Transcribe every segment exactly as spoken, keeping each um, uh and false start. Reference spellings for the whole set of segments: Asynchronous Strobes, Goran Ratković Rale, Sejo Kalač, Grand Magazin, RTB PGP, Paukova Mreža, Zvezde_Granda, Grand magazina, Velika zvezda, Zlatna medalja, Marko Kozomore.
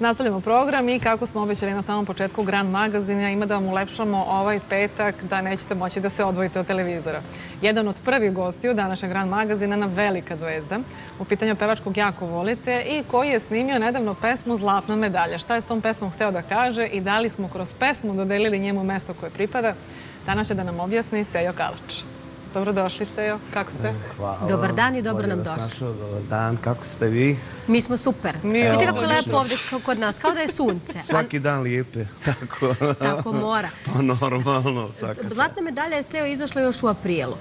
Nastavljamo program i kako smo obećali na samom početku Grand magazina, ima da vam ulepšamo ovaj petak da nećete moći da se odvojite od televizora. Jedan od prvih gostiju današnjeg Grand magazina na Velika zvezda. U pitanju pevačkog jako volite i koji je snimio nedavno pesmu Zlatna medalja. Šta je s tom pesmom hteo da kaže i da li smo kroz pesmu dodelili njemu mesto koje pripada? Danas će da nam objasni Sejo Kalač. Dobrodošli, Sejo. Kako ste? Hvala. Dobar dan i dobro nam došli. Dobar dan. Kako ste vi? Mi smo super. Vidite kako je lepo ovdje kod nas. Kao da je sunce. Svaki dan lijepe. Tako mora. Pa normalno. Zlatna medalja je, Sejo, izašla još u aprilu.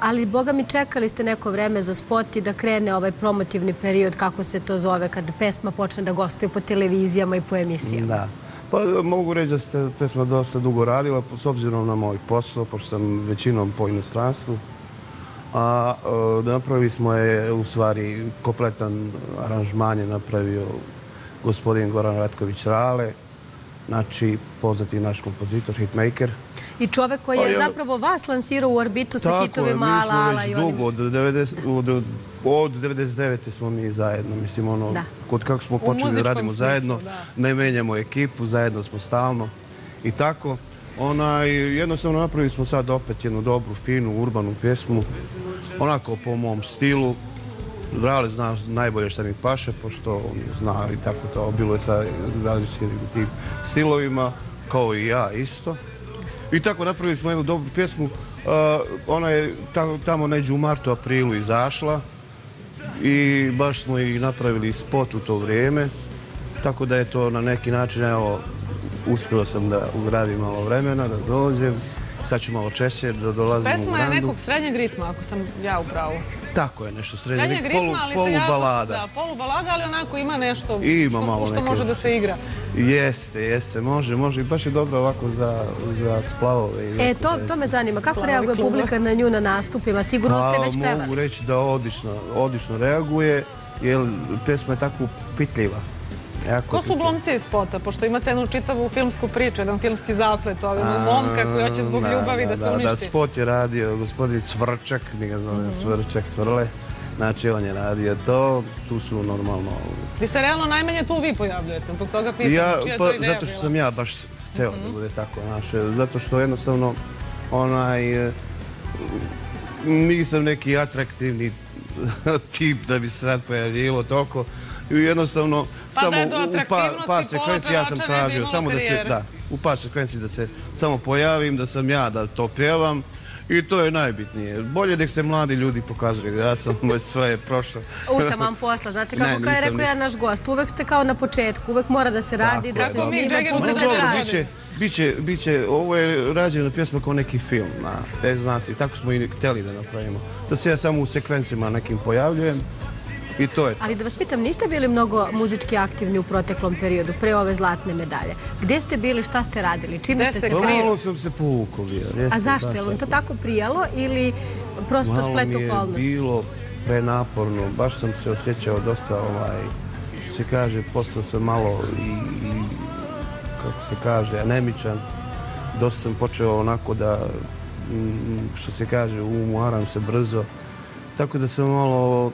Ali, boga mi, čekali ste neko vreme za spot i da krene ovaj promotivni period, kako se to zove, kada pesma počne da gostuje po televizijama i po emisijama. Da. Pa mogu reći da se pesma dosta dugo radila, s obzirom na moj posao, pošto sam većinom po inostranstvu. A napravili smo je, u stvari, kompletan aranžman je napravio gospodin Goran Ratković Rale, znači poznati naš kompozitor, hitmaker. I čovek koji je zapravo vas lansirao u orbitu sa hitovima Ala Ala i onim. Tako je, mi smo već dugo, od devedeset devete smo mi zajedno. Mislim, ono, kod kako smo počeli da radimo zajedno, ne menjamo ekipu, zajedno smo stalno i tako. Jednostavno napravili smo sad opet jednu dobru, finu, urbanu pjesmu, onako po mom stilu. Rale zna najbolje šta mi paše, pošto zna i tako to. Bilo je sa različitim tim stilovima, kao i ja isto. I tako napravili smo jednu dobru pjesmu. Ona je tamo neđu u martu, aprilu izašla. I baš smo i napravili spot u to vrijeme. Tako da je to na neki način, evo, uspio sam da ugradim malo vremena, da dođem. Sad ću malo češće da dolazim u Grandu. Pesma je nekog srednjeg ritma, ako sam ja u pravu. Tako je, nešto srednjeg ritma, ali se jako... Da, polubalada, ali onako ima nešto što može da se igra. Jeste, jeste, može, može. I baš je dobro ovako za splavove. E, to me zanima. Kako reaguje publika na nju na nastupima? Sigurno ste već pevali. Mogu reći da odlično reaguje, jer pesma je tako pitljiva. Ko su glumci iz spota, pošto imate jednu čitavu filmsku priču, jedan filmski zaplet, ovaj momka koji hoće zbog ljubavi da se uništi. Da, spot je radio gospodin Cvrčak, mi ga zovem Cvrčak, Cvrle, znači on je radio to, tu su normalno... Vi se realno najmanje tu vi pojavljujete, zbog toga pitam čija je to ideja. Zato što sam ja baš hteo da bude tako, zato što jednostavno onaj, nisam neki atraktivni tip da bi se sad pojavljivo toliko, i jednostavno samo u par sekvenciji ja sam tražio samo da se, da, u par sekvenciji da se samo pojavim, da sam ja, da to pjevam i to je najbitnije. Bolje da se mladi ljudi pokazuju, ja sam već svoje prošao. Utaman posla, znate kako kada je rekao jedan naš gost, uvek ste kao na početku, uvek mora da se radi, da se snima, publika traži. Biće, ovo je rađena pjesma kao neki film, znate, tako smo i hteli da napravimo. Da se ja samo u sekvencijima nekim pojavljujem. Ali da vas pitam, niste bili mnogo muzički aktivni u proteklom periodu, pre ove Zlatne medalje? Gde ste bili, šta ste radili, čime ste se bavili? Malo sam se povukao bio. A zašto? Je li to tako prijalo ili prosto splet okolnosti? Malo mi je bilo prenaporno, baš sam se osjećao dosta, što se kaže, postao sam malo i, kako se kaže, anemičan. Dosta sam počeo onako da, što se kaže, umoram se brzo. Tako da sam malo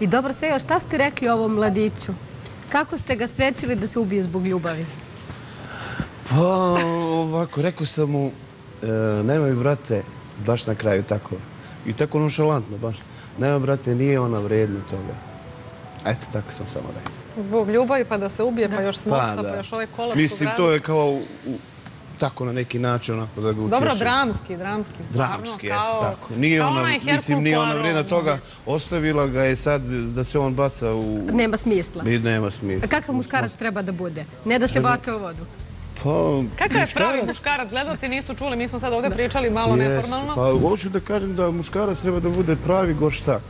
I dobro, Sejo, šta ste rekli ovom mladiću? Kako ste ga sprečili da se ubije zbog ljubavi? Pa, ovako, rekao sam mu, nemoj, brate, baš na kraju tako. I tako nonšalantno, baš. Nemoj, brate, nije ona vredna toga. Eto, tako sam samo rekao. Zbog ljubavi, pa da se ubije, pa još s mosta, pa još ovaj kolaps u gradu. Mislim, to je kao tako na neki način, onako da ga utješi. Dobro, dramski, dramski. Dramski, eto, tako. Nije ona vredna toga. Ostavila ga je sad da se on baca u... Nema smisla. Nema smisla. Kakav muškarac treba da bude? Ne da se baca u vodu. Kakav je pravi muškarac? Gledalci nisu čuli, mi smo sad ovdje pričali malo neformalno. Pa hoću da kažem da muškarac treba da bude pravi gorštak.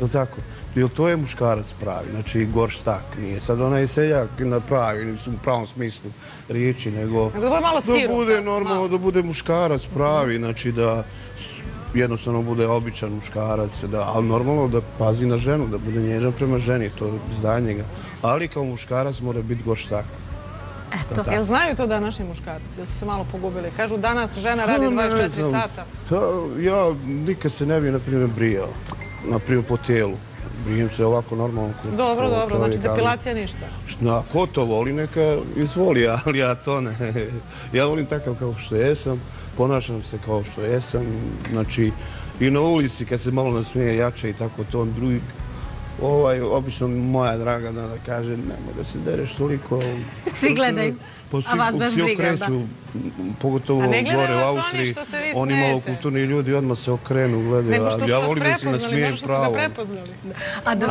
Jel' tako? Jel' to je muškarac pravi, znači gorštak nije. Sad onaj seljak na pravi, u pravom smislu riječi, nego da bude normalno, da bude muškarac pravi, znači da jednostavno bude običan muškarac, ali normalno da pazi na ženu, da bude nježan prema ženi, to je za njega. Ali kao muškarac mora biti gorštak. Eto. Jel' znaju to današnji muškarci? Jel' su se malo pogubili? Kažu danas žena radi dvadeset četiri sata. Ja nikad se ne bi, na primjer, brijao. Na primjer, po tijelu. Brijem se ovako normalno. Dobro, dobro, znači depilacija ništa. Ko to voli, neka izvoli, ali ja to ne. Ja volim takav kao što jesam, ponašam se kao što jesam, znači i na ulici kad se malo nasmije jače i tako to, drugi Obično moja draga da kaže, nemoj da se dereš toliko. Svi gledaju, a vas bez briga. Svi okreću, pogotovo gore u Austriji. Oni malo kulturni ljudi odmah se okrenu, gledaju. Ja volim da se nasmijem pravo. A da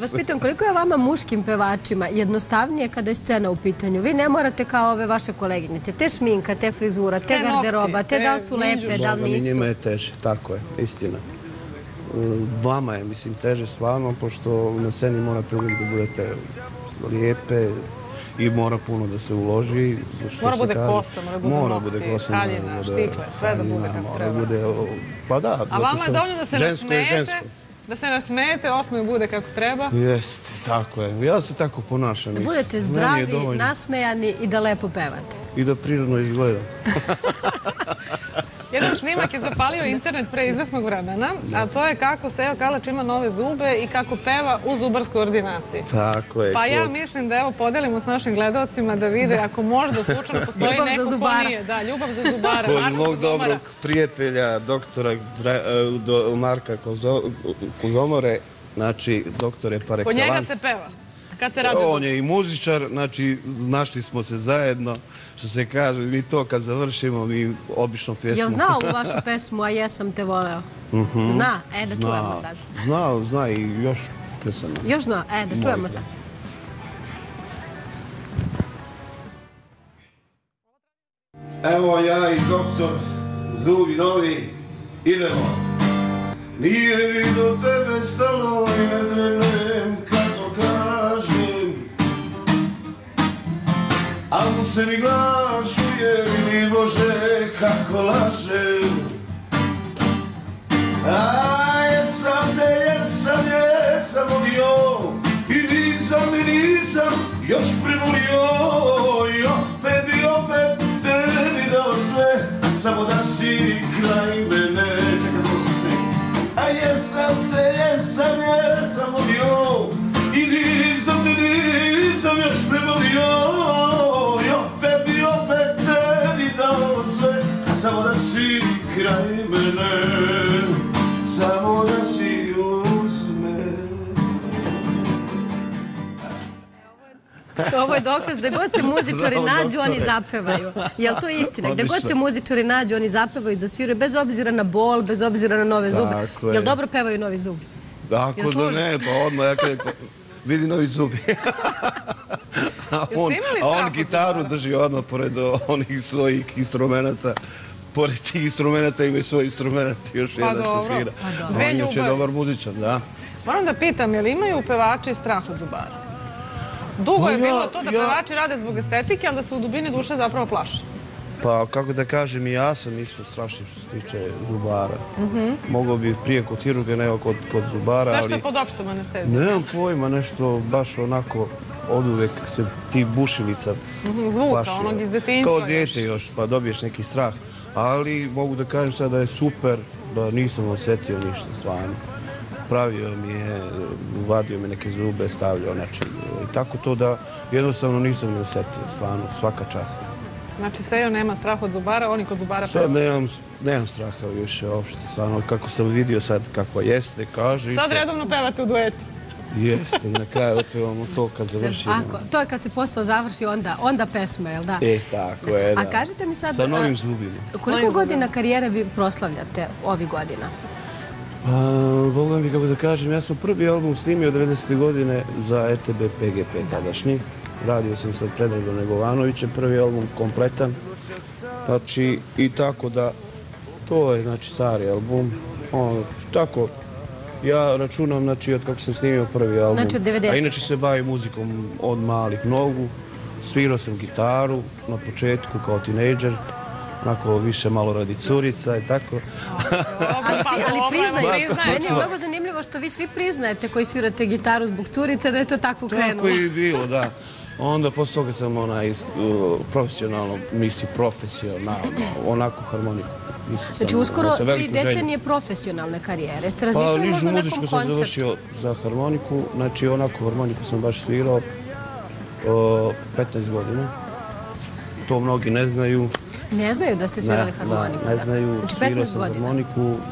vas pitam, koliko je vama muškim pevačima jednostavnije kada je scena u pitanju? Vi ne morate kao ove vaše koleginice. Te šminka, te frizura, te garderoba, te da li su lepe, da li nisu. Njima je teže, tako je, istina. Vama je, mislim, teže stvarno, pošto na sceni morate uvijek da budete lijepe i mora puno da se uloži. Mora bude kosa, mora bude nokti, haljina, štikle, sve da bude kako treba. A vama je dovoljno da se nasmete, da se nasmete, osmeh bude kako treba? Jeste, tako je. Ja se tako ponašam. Da budete zdravi, nasmejani i da lepo pevate. I da prirodno izgledate. Jedan snimak je zapalio internet pre izvesnog vremena, a to je kako Sejo Kalač ima nove zube i kako peva u zubarskoj ordinaciji. Tako je. Pa ja mislim da evo podelimo s našim gledalcima da vide ako možda slučajno postoji neko ko nije. Da, ljubav za zubara. Od mog dobrog prijatelja, doktora Marka Kozomore, znači doktore par excellence. Po njega se peva. On je i muzičar, znači našli smo se zajedno, što se kaže, mi to kad završimo, mi obično pjesmu. Jel znao u vašu pesmu, a jesam te voleo? Zna, e da čujemo sad. Znao, zna i još pjesama. Još zna, e da čujemo sad. Evo ja i doktor, zubi novi, idemo. Nije mi do tebe stalo i ne dremnem kako kad. Al mu se mi glas čuje, vidi Bože, kako laže. A jesam te, jesam, jesam odio, i nisam, i nisam još premulio. I opet, i opet tebi dao sve, samo da si kraj mene. Čekaj, to sam sve. A jesam te, jesam, jesam odio, i nisam, i nisam još premulio. Samo da si kraj mene, samo da si uz mene. Ovo je dokaz da god se muzičari nađu, oni zapevaju. Jel to je istina? Da god se muzičari nađu, oni zapevaju i zasviraju, bez obzira na bol, bez obzira na nove zube. Jel dobro pevaju novi zubi? Tako da ne, pa odmah ja krećem. Vidi novi zubi. A on gitaru drži odmah pored onih svojih instrumenta. Pored tih instrumenta imaju svoj instrument još jedan se svira. On je će dobar muzičar, da. Moram da pitam, je li imaju pevači strah od zubara? Dugo je bilo to da pevači rade zbog estetike, ali da se u dubini duše zapravo plaše. Pa kako da kažem, i ja sam isto strašljiv što se tiče zubara. Mogao bi prije kod hirurga, nego kod zubara. Sve što je pod opštom anestezijom. Nemam pojma, nešto baš onako od uvek se ti bušilica plaši. Zvuka onog iz detinjstva. Kao djete još, pa dobiješ neki strah. Ali mogu da kažem sad da je super, da nisam osjetio ništa stvarno. Pravio mi je, uvadio mi neke zube, stavljao nečeg. Tako to da jednostavno nisam ni osjetio stvarno, svaka čast. Znači Sejo nema strah od zubara, oni kod zubara peva? Sad nemam straha više uopšte, stvarno kako sam vidio sad kako jeste, kaže... Sad redovno pevate u duetu? Jeste, na kraju otpevamo to kad završimo. To je kad se posao završi, onda pesma, jel da? E, tako je, da. A kažete mi sad... Sa novim zubima. Koliko godina karijere vi proslavljate ovih godina? Boga mi, kako da kažem, ja sam prvi album snimio devedesete godine za R T B P G P tadašnji. Radio sam sa Predragom Negovanovićem, prvi album kompletan. Znači, i tako da, to je, znači, stari album. Tako, ja računam, znači, od kako sam snimio prvi album. Znači, od devedesetih. A inače se bavim muzikom od malih nogu. Svirao sam gitaru na početku kao tinejdžer. Onako, više malo radi curica i tako. Ali priznaju, meni je mnogo zanimljivo što vi svi priznajete koji svirate gitaru zbog curice da je to tako krenulo. Tako je bilo, da. Onda posle toga sam onaj profesionalno, misli profesionalno, onako harmoniku. Znači uskoro tri decenije profesionalne karijere. Jeste razmišljali možda o nekom koncertu? Pa nižu muzičku sam završio za harmoniku, znači onako harmoniku sam baš svirao petnaest godina. To mnogi ne znaju. Ne znaju da ste svirali harmoniku? Ne, ne znaju. Znači petnaest godina? Svirao sam harmoniku,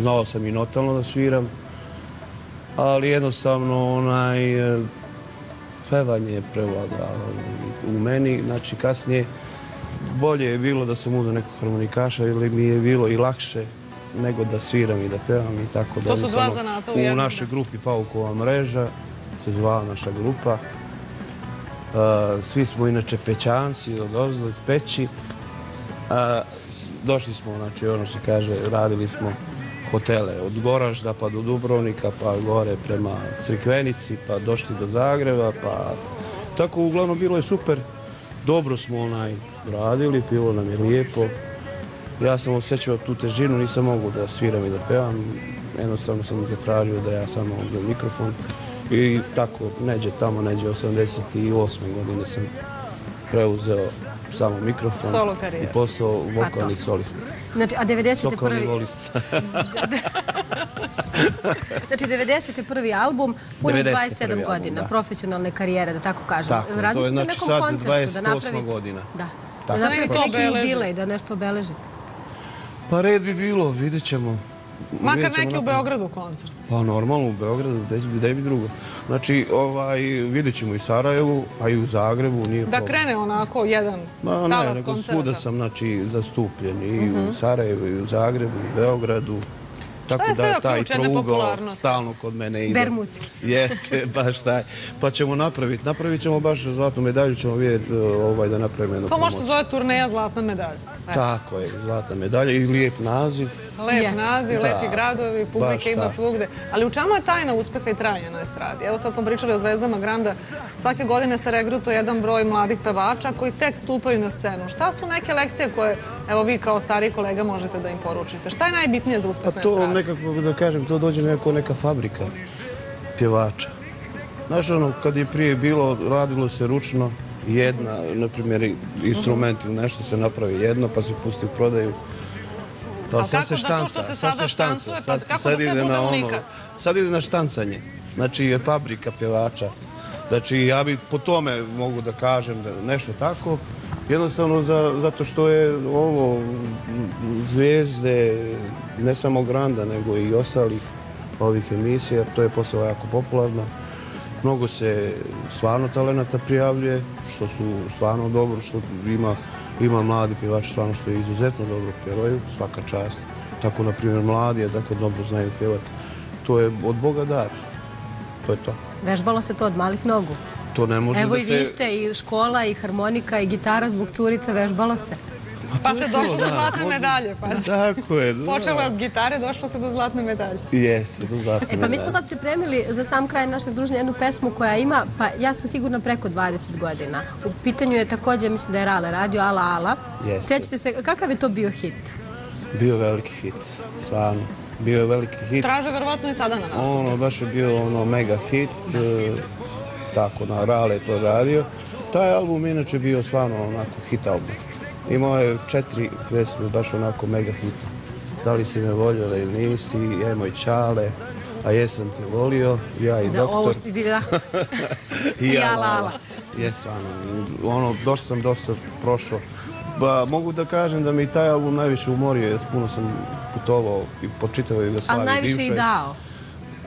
znao sam i notalno da sviram. ali jednostavno onaj pevanje je prevladalo u meni. Znači kasnije bolje je bilo da sam uzeo nekog harmonikaša ili mi je bilo i lakše nego da sviram i da pevam i tako da. To su dva zanata u jednom. U našoj grupi Paukova Mreža se zvala naša grupa. Svi smo inače pećanci, odozdo iz Peći. Došli smo, znači ono što kaže, radili smo hotele od Goražda pa do Dubrovnika, pa gore prema Crikvenici, pa došli do Zagreba, pa tako uglavnom bilo je super. Dobro smo onaj radili, bilo nam je lijepo. Ja sam osjećao tu težinu, nisam mogu da sviram i da pevam. Jednostavno sam zatražio da ja samo uzmem mikrofon. I tako, neđe tamo, neđe osamdeset osme. godine sam preuzeo samo mikrofon i posao vokalni solist. Znači, a devedeset prvi Vokalni solist. Znači, devedeset prvi album, punih dvadeset sedam godina, profesionalne karijere, da tako kažem. Radili ste u nekom koncertu da napravite... godina. Da. Da napravite neki jubilej, da nešto obeležite. Pa red bi bilo, vidjet ćemo. Makar neki u Beogradu koncert. Pa normalno u Beogradu, gdje bi drugo. Znači, vidjet ćemo i Sarajevu, a i u Zagrebu. Da krene onako jedan talas koncerta. Ne, svuda sam zastupljen i u Sarajevu, i u Zagrebu, i u Beogradu. Tako da taj krugao stalno kod mene ide. Bermudski. Jeste, baš taj. Pa ćemo napraviti, napravit ćemo baš zlatnu medalju, ćemo vidjeti da napravimo jednu pomoć. To može se zove turneja Zlatna medalja. Tako je, Zlatna medalja i lijep naziv. Lep naziv, lepi gradovi, publike ima svugde. Ali u čemu je tajna uspeha i trajanja na estradi? Evo sad smo pričali o Zvezdama Granda. Svake godine se regrutuje jedan broj mladih pevača koji tek stupaju na scenu. Šta su neke lekcije koje, evo vi kao stariji kolega, možete da im poručite? Šta je najbitnije za uspeh na estradi? Pa to nekako, da kažem, to dođe nekako neka fabrika pjevača. Znaš ono, kad je prije bilo, radilo se ručno jedna, na primjer, instrument ili nešto se napravi jedno, pa se pusti u prodaju. Ali kako da to što se sada štancuje, pa kako da sve bude unikat? Sad ide na štancanje, znači je fabrika pjevača. Znači ja bi po tome mogu da kažem nešto tako, jednostavno zato što je ovo Zvijezde, ne samo Granda, nego i ostalih ovih emisija, to je posao jako popularno. Mnogo se stvarno talenata prijavljuje, što su stvarno dobro, što ima... Ima mladi pjevači stvarno što je izuzetno dobro pjevaju, svaka čast. Tako, na primjer, mladi je tako dobro znaju pjevati. To je od Boga dar. To je to. Vežbalo se to od malih nogu. To ne može da se... Evo i vi ste, i škola, i harmonika, i gitara zbog curica, vežbalo se. Pa se došlo do zlatne medalje, pa se. Tako je, da. Počelo je od gitare, došlo se do zlatne medalje. Jesi, do zlatne medalje. E pa mi smo sad pripremili za sam kraj našeg druženja jednu pesmu koja ima, pa ja sam sigurno preko dvadeset godina. U pitanju je također, mislim da je Rale radio, Ala Ala. Jesi. Sjećate se, kakav je to bio hit? Bio veliki hit, stvarno. Bio je veliki hit. Traže verovatno i sada na nastupu. Ono, baš je bio ono mega hit. Tako, na Rale je to radio. Taj album inače je bio stvarno onako hit album. Imao je četiri pjesme, baš onako mega hita. Da li si me voljela ili nisi, je moj čale, a jesam te volio, ja i doktor. Da, ovo što ti da. I ja, Lala. Jesam, ono, došao sam, dosta prošao. Mogu da kažem da mi taj album najviše umorio, jer puno sam putovao i počitavao Jugoslaviju. Ali najviše i dao.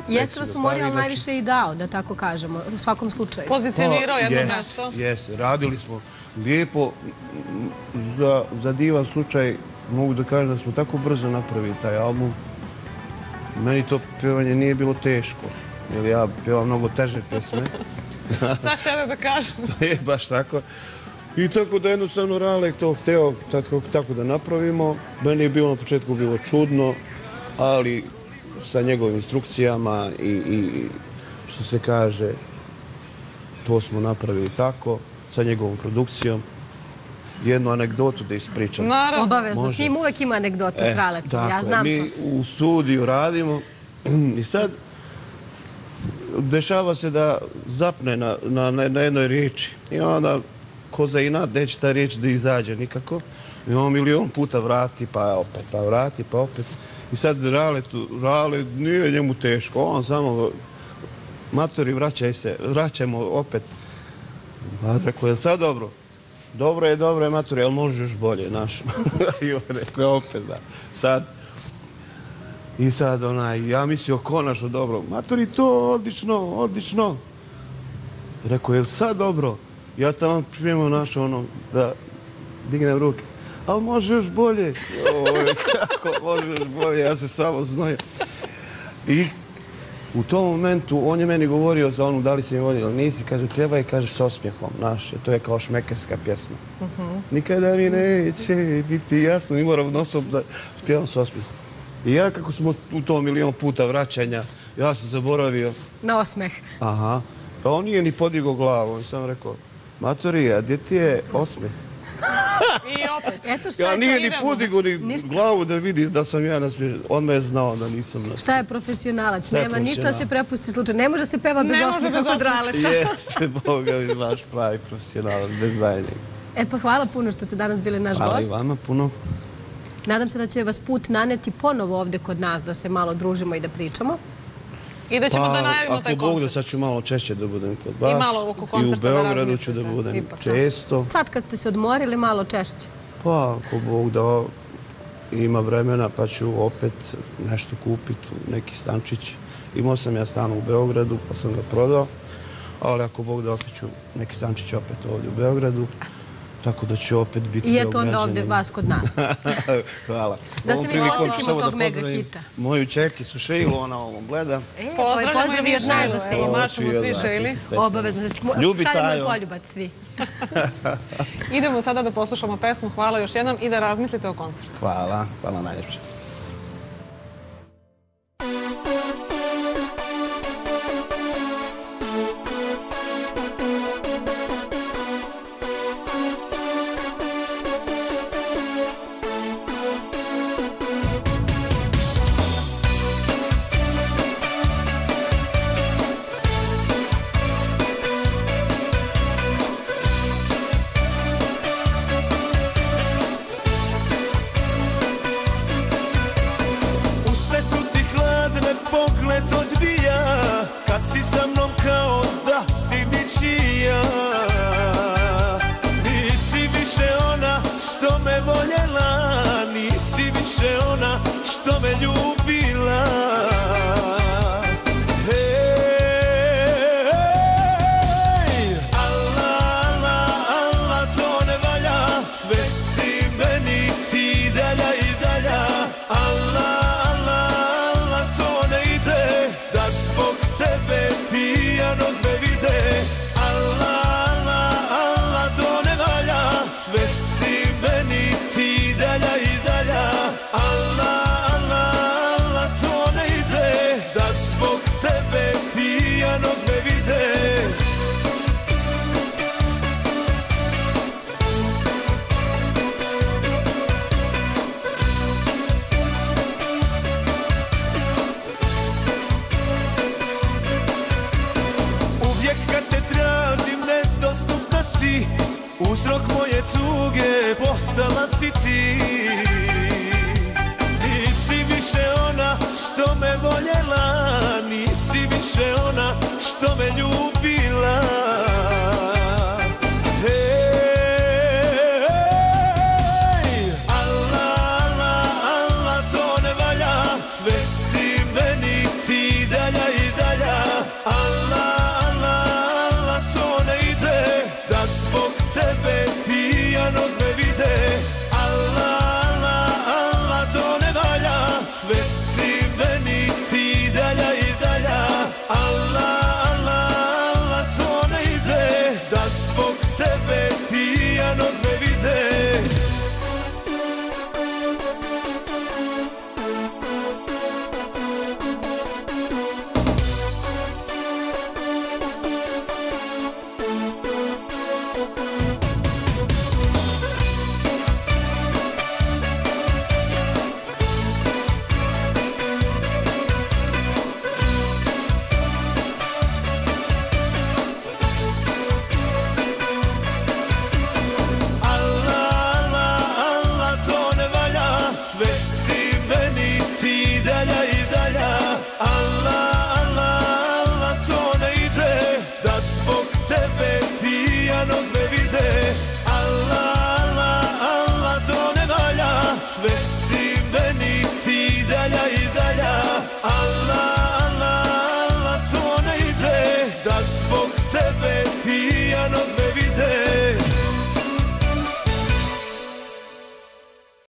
Jeste da su morio najviše i dao, da tako kažemo, u svakom slučaju. Pozicionirao jedno mesto. Jeste, radili smo lijepo. Za divan slučaj mogu da kažem da smo tako brzo napravili taj album. Meni to pjevanje nije bilo teško, jer ja pjevam mnogo teže pesme. Sad tebe da kažem. Je, baš tako. I tako da jednostavno Rale to hteo tako da napravimo. Meni je bilo na početku bilo čudno, ali sa njegovim instrukcijama i što se kaže, to smo napravili tako, sa njegovom produkcijom. Jednu anegdotu da ispričam. Obavezno, s njim uvek ima anegdota s Raletom, ja znam to. Mi u studiju radimo i sad dešava se da zapne na jednoj riječi i onda ko za inat neće ta riječ da izađe nikako. I on milion puta vrati pa opet, pa vrati pa opet. I sad Rale, nije njemu teško, on samo, matori, vraćaj se, vraćajmo opet. Rekao je, sad dobro, dobro je, dobro je, matori, ali može još bolje, znaš. I on rekao, opet da, sad, I sad, onaj, ja mislio konačno dobro, matori to, odlično, odlično. Rekao, je li sad dobro? Ja tamo pripremio našo ono, da dignem ruke. Ali može još bolje. Ove, kako može još bolje, ja se samo znojem. I u tom momentu on je meni govorio za onu da li si mi volio ili nisi, kaže pjeva i kažeš s osmijehom, znaš, to je kao šmekerska pjesma. Nikada mi neće biti jasno, i moram nosom da spjevam s osmijehom. I ja kako smo u to milion puta vraćanja, ja sam zaboravio. Na osmeh. Aha. Pa on nije ni podigao glavu, on sam rekao, matori, a gdje ti je osmeh? I opet. Eto šta je to, idemo. Nije ni podigao ni glavu da vidi da sam ja nasmiješan. On me je znao da nisam nasmiješan. Šta je profesionalac? Nema ništa se prepusti slučaj. Ne može se peva bez osmeha kod Raleta. Jeste, Boga mi, vaš pravi profesionalac, bez daljnjeg. E pa hvala puno što ste danas bili naš gost. Hvala i vama puno. Nadam se da će vas put naneti ponovo ovdje kod nas, da se malo družimo i da pričamo. I da ćemo da najavimo taj koncert. Ako Bog da, sad ću malo češće da budem kod vas. I u Beogradu ću da budem često. Sad kad ste se odmorili, malo češće. Pa, ako Bog da ima vremena, pa ću opet nešto kupiti, neki stančić. Imao sam ja stan u Beogradu, pa sam ga prodao. Ali ako Bog da, opet ću neki stančić opet ovdje u Beogradu. Tako da će opet biti ograđeni. I eto onda ovdje vas kod nas. Hvala. Da se mi podsjetimo tog mega hita. Moju čerkicu Šejlu, ona ovom gleda. Pozdravljamo i od nas za Šejlu. Mašamo svi Šejli. Obavezno. Šaljamo poljubac svi. Idemo sada da poslušamo pesmu. Hvala još jednom i da razmislite o koncertu. Hvala. Hvala najljepše. Nisi više ona što me voljela, nisi više ona